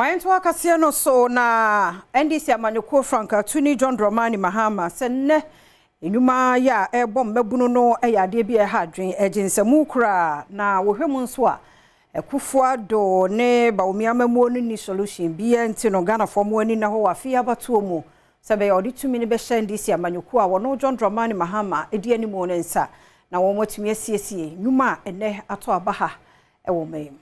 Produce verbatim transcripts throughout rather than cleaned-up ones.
Mayentua kasiano so na N D C amanyoko franka tuni John Dramani Mahama senne inuma ya e bombe bunono e ya D B A hadrin e jinse mukra na wohemu nswa e kufwa do ne ba umiame mwoni ni solution B N T no gana fomweni na ho afia batuo mu sebe ya oditumi ni besha N D C amanyoko awono John Dramani Mahama ediye ni mwone nsa na womotumye C S E nyuma ene atoa baha e womeimu.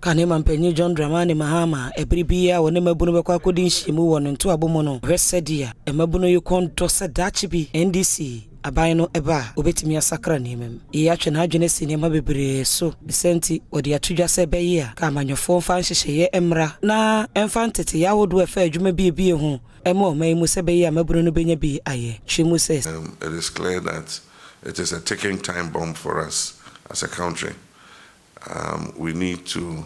Kanema mpenye John Dramani Mahama ebribia wone mabunu bekwa kodi nhyimu wono nto abomono hwesedia emabuno yukonto sadachibi N D C abaino eba obetimi asakra nimem iyatwe na adwenesi nema bebre so bisenti odi atudwa se beya ka manyofo mfa nhyehyeye emra na emfa ntete yawodo efa adwuma biebie ho ema omaimu se beya mabuno no benya bi aye chimu se. It is clear that it is a ticking time bomb for us as a country. Um, we need to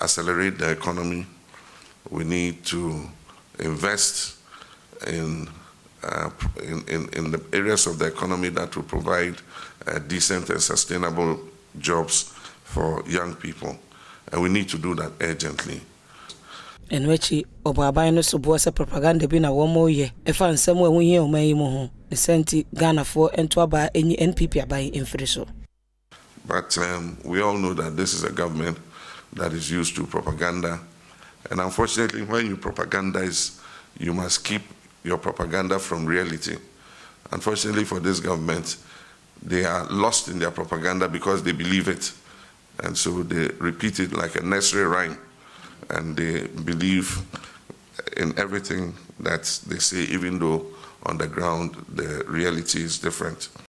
accelerate the economy. We need to invest in, uh, in, in, in the areas of the economy that will provide uh, decent and sustainable jobs for young people. And we need to do that urgently. Enwechi obabaye no subuwa se propaganda bi na womo ye efa nsemu ehunye omayi mo ho senti Ghana for ento aba enyi N P P abaye emfiriso. But um, we all know that this is a government that is used to propaganda. And unfortunately, when you propagandize, you must keep your propaganda from reality. Unfortunately for this government, they are lost in their propaganda because they believe it. And so they repeat it like a nursery rhyme. And they believe in everything that they say, even though on the ground, the reality is different.